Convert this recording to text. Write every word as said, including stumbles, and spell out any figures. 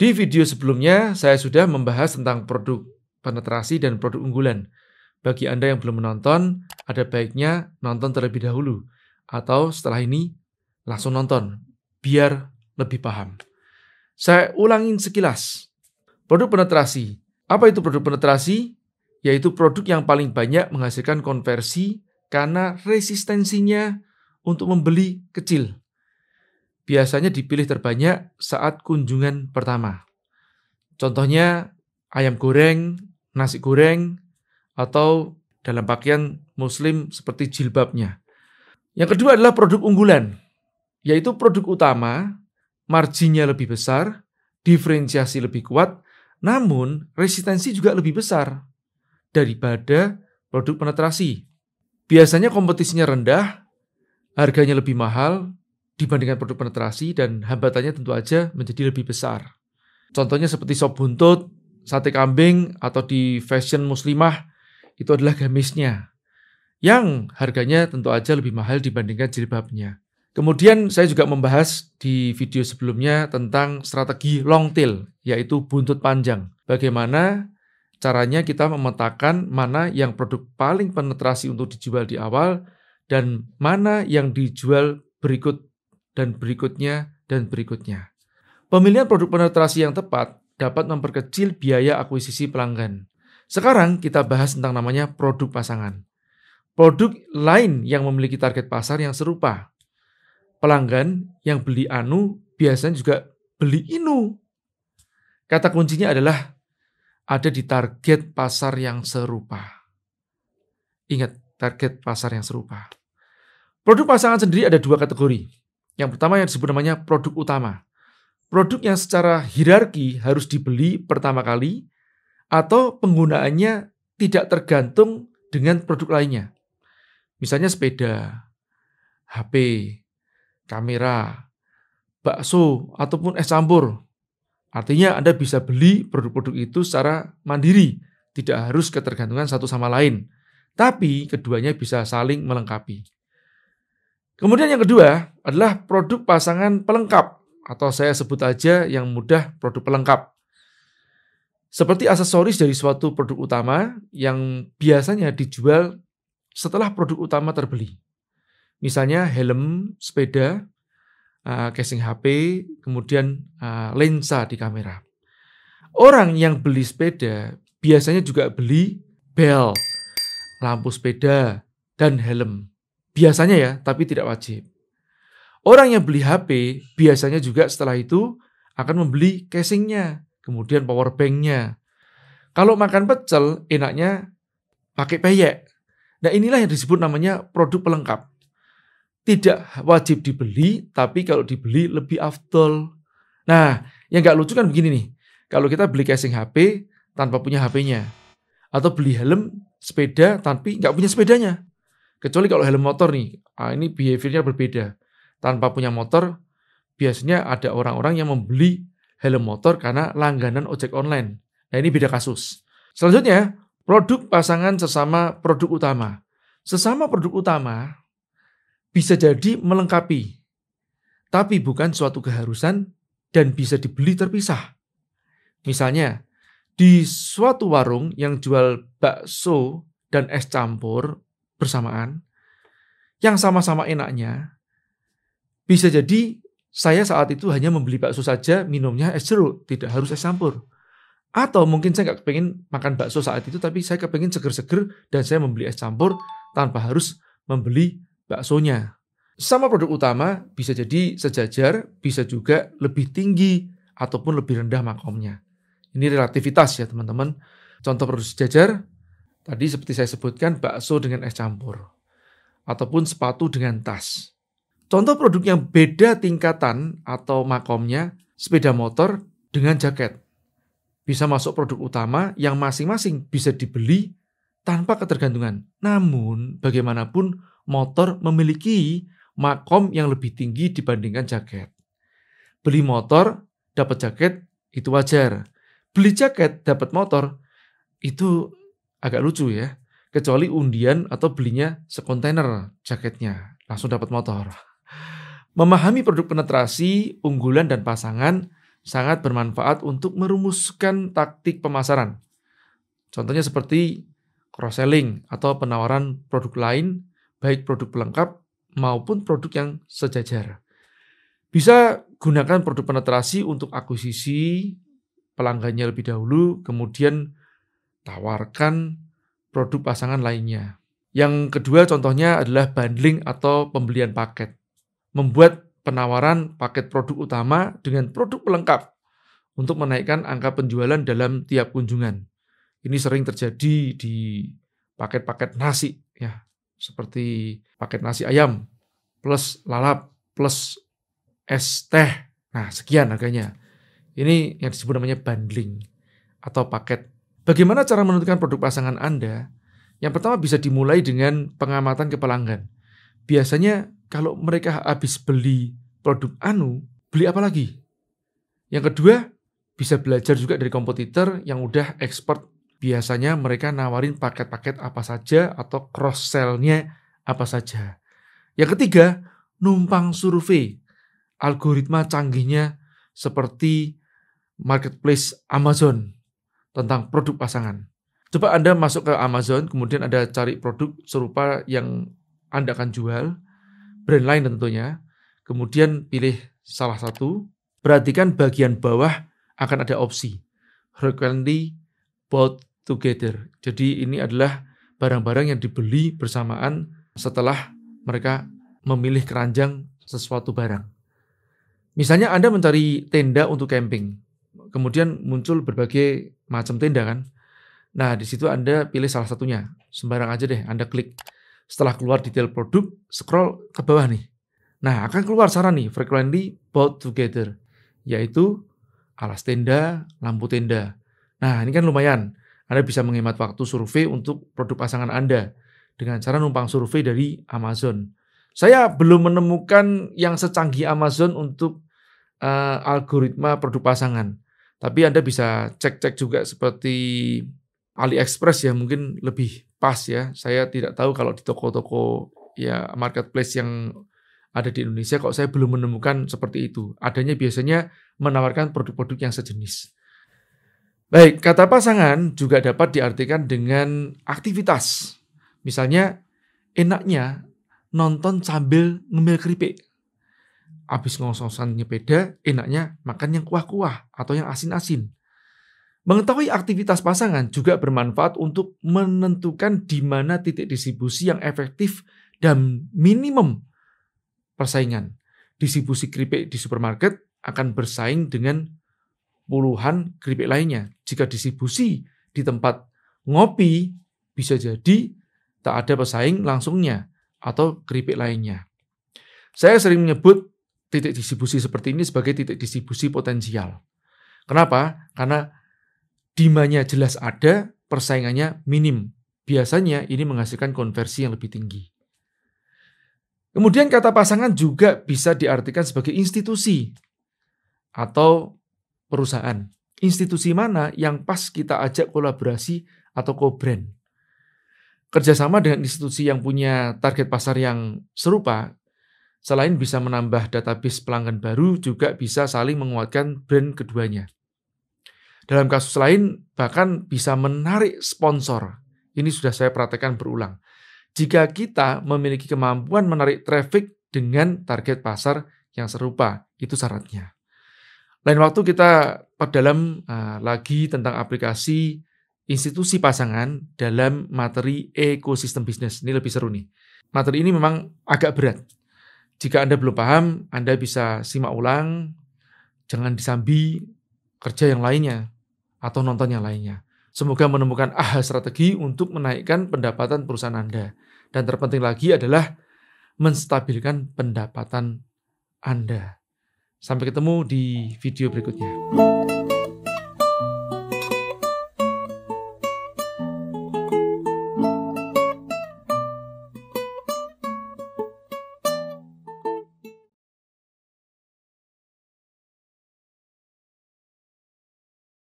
Di video sebelumnya, saya sudah membahas tentang produk penetrasi dan produk unggulan. Bagi Anda yang belum menonton, ada baiknya nonton terlebih dahulu, atau setelah ini langsung nonton, biar lebih paham. Saya ulangin sekilas. Produk penetrasi. Apa itu produk penetrasi? Yaitu produk yang paling banyak menghasilkan konversi karena resistensinya untuk membeli kecil. Biasanya dipilih terbanyak saat kunjungan pertama. Contohnya ayam goreng, nasi goreng, atau dalam pakaian muslim seperti jilbabnya. Yang kedua adalah produk unggulan, yaitu produk utama, marginnya lebih besar, diferensiasi lebih kuat, namun resistensi juga lebih besar daripada produk penetrasi. Biasanya kompetisinya rendah, harganya lebih mahal dibandingkan produk penetrasi, dan hambatannya tentu aja menjadi lebih besar. Contohnya seperti sop buntut, sate kambing, atau di fashion muslimah, itu adalah gamisnya, yang harganya tentu aja lebih mahal dibandingkan jilbabnya. Kemudian saya juga membahas di video sebelumnya tentang strategi long tail, yaitu buntut panjang. Bagaimana caranya kita memetakan mana yang produk paling penetrasi untuk dijual di awal, dan mana yang dijual berikut dan berikutnya, dan berikutnya. Pemilihan produk penetrasi yang tepat dapat memperkecil biaya akuisisi pelanggan. Sekarang kita bahas tentang namanya produk pasangan. Produk lain yang memiliki target pasar yang serupa. Pelanggan yang beli anu biasanya juga beli inu. Kata kuncinya adalah ada di target pasar yang serupa. Ingat, target pasar yang serupa. Produk pasangan sendiri ada dua kategori. Yang pertama yang disebut namanya produk utama. Produk yang secara hierarki harus dibeli pertama kali atau penggunaannya tidak tergantung dengan produk lainnya. Misalnya sepeda, H P, kamera, bakso, ataupun es campur. Artinya Anda bisa beli produk-produk itu secara mandiri, tidak harus ketergantungan satu sama lain. Tapi keduanya bisa saling melengkapi. Kemudian yang kedua adalah produk pasangan pelengkap, atau saya sebut aja yang mudah produk pelengkap. Seperti aksesoris dari suatu produk utama yang biasanya dijual setelah produk utama terbeli. Misalnya helm, sepeda, casing H P, kemudian lensa di kamera. Orang yang beli sepeda biasanya juga beli bel, lampu sepeda, dan helm. Biasanya ya, tapi tidak wajib. Orang yang beli H P biasanya juga setelah itu akan membeli casingnya, kemudian power banknya. Kalau makan pecel, enaknya pakai peyek. Nah inilah yang disebut namanya produk pelengkap. Tidak wajib dibeli, tapi kalau dibeli lebih afdol. Nah, yang gak lucu kan begini nih. Kalau kita beli casing H P tanpa punya H P-nya. Atau beli helm, sepeda, tapi gak punya sepedanya. Kecuali kalau helm motor nih, ah, ini behaviornya berbeda. Tanpa punya motor, biasanya ada orang-orang yang membeli helm motor karena langganan ojek online. Nah ini beda kasus. Selanjutnya, produk pasangan sesama produk utama. Sesama produk utama bisa jadi melengkapi, tapi bukan suatu keharusan dan bisa dibeli terpisah. Misalnya, di suatu warung yang jual bakso dan es campur bersamaan, yang sama-sama enaknya, bisa jadi saya saat itu hanya membeli bakso saja, minumnya es jeruk, tidak harus es campur. Atau mungkin saya nggak kepengen makan bakso saat itu, tapi saya kepengen seger-seger dan saya membeli es campur tanpa harus membeli baksonya. Sama produk utama bisa jadi sejajar, bisa juga lebih tinggi ataupun lebih rendah makomnya. Ini relativitas ya teman-teman. Contoh produk sejajar, tadi seperti saya sebutkan, bakso dengan es campur. Ataupun sepatu dengan tas. Contoh produk yang beda tingkatan atau makomnya, sepeda motor dengan jaket. Bisa masuk produk utama yang masing-masing bisa dibeli tanpa ketergantungan. Namun, bagaimanapun motor memiliki makom yang lebih tinggi dibandingkan jaket. Beli motor, dapat jaket, itu wajar. Beli jaket, dapat motor, itu agak lucu ya, kecuali undian atau belinya sekontainer jaketnya, langsung dapat motor. Memahami produk penetrasi, unggulan, dan pasangan sangat bermanfaat untuk merumuskan taktik pemasaran. Contohnya seperti cross-selling atau penawaran produk lain, baik produk pelengkap maupun produk yang sejajar. Bisa gunakan produk penetrasi untuk akuisisi pelanggannya lebih dahulu, kemudian tawarkan produk pasangan lainnya. Yang kedua contohnya adalah bundling atau pembelian paket. Membuat penawaran paket produk utama dengan produk pelengkap untuk menaikkan angka penjualan dalam tiap kunjungan. Ini sering terjadi di paket-paket nasi, ya, seperti paket nasi ayam plus lalap plus es teh. Nah, sekian harganya. Ini yang disebut namanya bundling atau paket. Bagaimana cara menentukan produk pasangan Anda? Yang pertama bisa dimulai dengan pengamatan ke pelanggan. Biasanya kalau mereka habis beli produk anu, beli apa lagi? Yang kedua, bisa belajar juga dari kompetitor yang udah expert. Biasanya mereka nawarin paket-paket apa saja atau cross-sell-nya apa saja. Yang ketiga, numpang survei. Algoritma canggihnya seperti marketplace Amazon tentang produk pasangan. Coba Anda masuk ke Amazon, kemudian Anda cari produk serupa yang Anda akan jual, brand lain tentunya, kemudian pilih salah satu, perhatikan bagian bawah akan ada opsi, frequently bought together. Jadi ini adalah barang-barang yang dibeli bersamaan setelah mereka memilih keranjang sesuatu barang. Misalnya Anda mencari tenda untuk camping, kemudian muncul berbagai macam tenda kan? Nah, di situ Anda pilih salah satunya. Sembarang aja deh, Anda klik. Setelah keluar detail produk, scroll ke bawah nih. Nah, akan keluar saran nih, frequently bought together. Yaitu alas tenda, lampu tenda. Nah, ini kan lumayan. Anda bisa menghemat waktu survei untuk produk pasangan Anda dengan cara numpang survei dari Amazon. Saya belum menemukan yang secanggih Amazon untuk uh, algoritma produk pasangan. Tapi Anda bisa cek-cek juga seperti AliExpress ya, mungkin lebih pas ya. Saya tidak tahu kalau di toko-toko ya marketplace yang ada di Indonesia, kok saya belum menemukan seperti itu. Adanya biasanya menawarkan produk-produk yang sejenis. Baik, kata pasangan juga dapat diartikan dengan aktivitas. Misalnya, enaknya nonton sambil ngemil keripik. Abis ngos-ngosan nyepeda, enaknya makan yang kuah-kuah atau yang asin-asin. Mengetahui aktivitas pasangan juga bermanfaat untuk menentukan di mana titik distribusi yang efektif dan minimum persaingan. Distribusi keripik di supermarket akan bersaing dengan puluhan keripik lainnya. Jika distribusi di tempat ngopi, bisa jadi tak ada pesaing langsungnya atau keripik lainnya. Saya sering menyebut titik distribusi seperti ini sebagai titik distribusi potensial. Kenapa? Karena demand-nya jelas ada, persaingannya minim. Biasanya ini menghasilkan konversi yang lebih tinggi. Kemudian kata pasangan juga bisa diartikan sebagai institusi atau perusahaan. Institusi mana yang pas kita ajak kolaborasi atau co-brand. Kerjasama dengan institusi yang punya target pasar yang serupa, selain bisa menambah database pelanggan baru, juga bisa saling menguatkan brand keduanya. Dalam kasus lain, bahkan bisa menarik sponsor. Ini sudah saya praktekkan berulang. Jika kita memiliki kemampuan menarik traffic dengan target pasar yang serupa, itu syaratnya. Lain waktu kita perdalam uh, lagi tentang aplikasi institusi pasangan dalam materi ekosistem bisnis. Ini lebih seru nih. Materi ini memang agak berat. Jika Anda belum paham, Anda bisa simak ulang, jangan disambi kerja yang lainnya. Atau nonton yang lainnya. Semoga menemukan aha strategi untuk menaikkan pendapatan perusahaan Anda. Dan terpenting lagi adalah menstabilkan pendapatan Anda. Sampai ketemu di video berikutnya.